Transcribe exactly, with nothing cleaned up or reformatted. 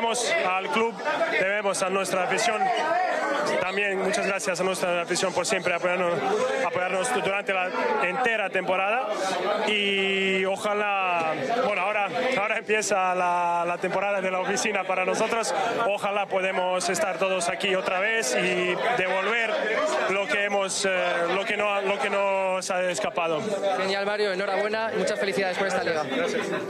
debemos al club, debemos a nuestra afición. También muchas gracias a nuestra afición por siempre apoyarnos, apoyarnos durante la entera temporada. Y ojalá, bueno, ahora, ahora empieza la, la temporada de la oficina para nosotros. Ojalá podemos estar todos aquí otra vez y devolver lo que hemos, eh, lo que no, lo que nos ha escapado. Genial, Mario, enhorabuena y muchas felicidades por esta liga. Gracias.